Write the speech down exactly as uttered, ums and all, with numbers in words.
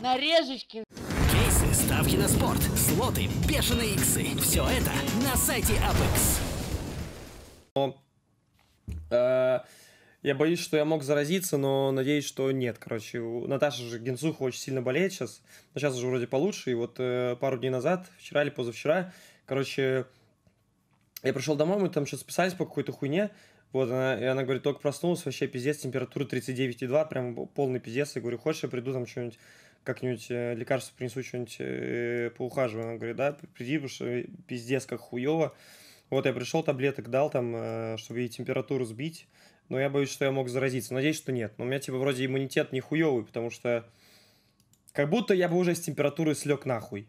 Нарежечки. Кейсы, ставки на спорт, слоты, бешеные иксы. Все это на сайте Apex. Но, э, я боюсь, что я мог заразиться, но надеюсь, что нет. Короче, у Наташи же Генсуха очень сильно болеет сейчас. Но сейчас уже вроде получше. И вот э, пару дней назад, вчера или позавчера, короче, я пришел домой, мы там что-то списались по какой-то хуйне. Вот, она, и она говорит, только проснулась, вообще пиздец, температура тридцать девять и два, прям полный пиздец. Я говорю, хочешь, я приду, там что-нибудь, как-нибудь э, лекарство принесу, что-нибудь э, поухаживаю. Она говорит, да, приди, потому что пиздец, как хуево. Вот, я пришел, таблеток дал, там, э, чтобы ей температуру сбить, но я боюсь, что я мог заразиться. Надеюсь, что нет. Но у меня, типа, вроде иммунитет не хуевый, потому что как будто я бы уже с температуры слег нахуй.